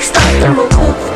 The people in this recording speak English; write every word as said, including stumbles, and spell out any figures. Stop the move.